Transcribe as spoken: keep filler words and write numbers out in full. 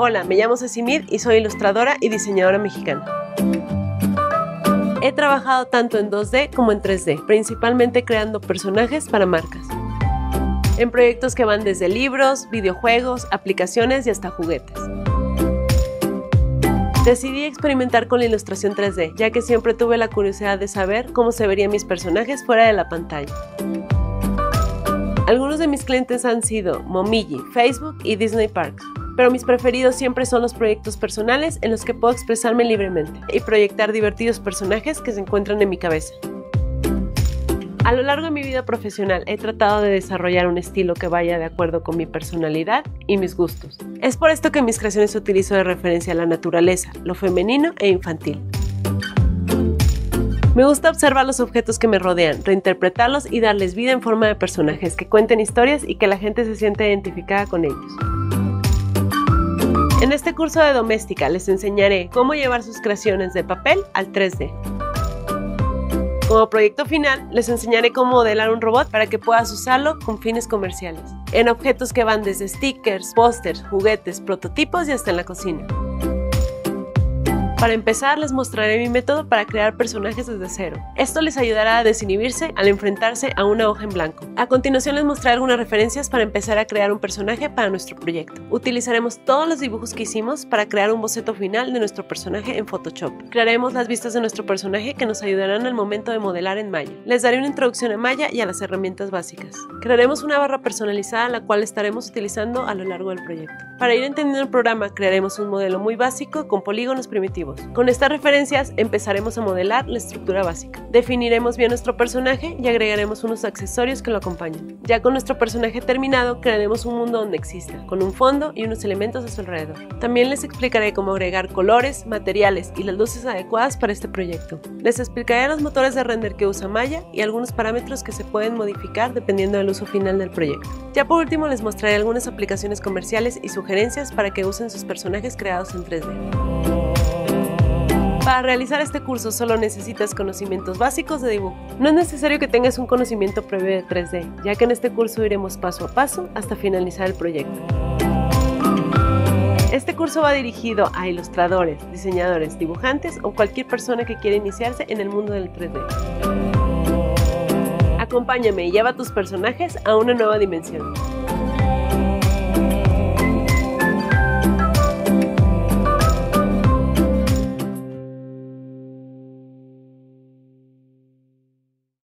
Hola, me llamo Cecy Meade y soy ilustradora y diseñadora mexicana. He trabajado tanto en dos D como en tres D, principalmente creando personajes para marcas. En proyectos que van desde libros, videojuegos, aplicaciones y hasta juguetes. Decidí experimentar con la ilustración tres D, ya que siempre tuve la curiosidad de saber cómo se verían mis personajes fuera de la pantalla. Algunos de mis clientes han sido Momiji, Facebook y Disney Parks, pero mis preferidos siempre son los proyectos personales en los que puedo expresarme libremente y proyectar divertidos personajes que se encuentran en mi cabeza. A lo largo de mi vida profesional he tratado de desarrollar un estilo que vaya de acuerdo con mi personalidad y mis gustos. Es por esto que en mis creaciones utilizo de referencia a la naturaleza, lo femenino e infantil. Me gusta observar los objetos que me rodean, reinterpretarlos y darles vida en forma de personajes que cuenten historias y que la gente se sienta identificada con ellos. En este curso de Domestika les enseñaré cómo llevar sus creaciones de papel al tres D. Como proyecto final, les enseñaré cómo modelar un robot para que puedas usarlo con fines comerciales, en objetos que van desde stickers, pósters, juguetes, prototipos y hasta en la cocina. Para empezar, les mostraré mi método para crear personajes desde cero. Esto les ayudará a desinhibirse al enfrentarse a una hoja en blanco. A continuación les mostraré algunas referencias para empezar a crear un personaje para nuestro proyecto. Utilizaremos todos los dibujos que hicimos para crear un boceto final de nuestro personaje en Photoshop. Crearemos las vistas de nuestro personaje que nos ayudarán al momento de modelar en Maya. Les daré una introducción a Maya y a las herramientas básicas. Crearemos una barra personalizada la cual estaremos utilizando a lo largo del proyecto. Para ir entendiendo el programa, crearemos un modelo muy básico con polígonos primitivos. Con estas referencias empezaremos a modelar la estructura básica. Definiremos bien nuestro personaje y agregaremos unos accesorios que lo acompañen. Ya con nuestro personaje terminado, crearemos un mundo donde exista, con un fondo y unos elementos a su alrededor. También les explicaré cómo agregar colores, materiales y las luces adecuadas para este proyecto. Les explicaré los motores de render que usa Maya y algunos parámetros que se pueden modificar dependiendo del uso final del proyecto. Ya por último les mostraré algunas aplicaciones comerciales y sugerencias para que usen sus personajes creados en tres D. Para realizar este curso solo necesitas conocimientos básicos de dibujo. No es necesario que tengas un conocimiento previo de tres D, ya que en este curso iremos paso a paso hasta finalizar el proyecto. Este curso va dirigido a ilustradores, diseñadores, dibujantes o cualquier persona que quiera iniciarse en el mundo del tres D. Acompáñame y lleva tus personajes a una nueva dimensión.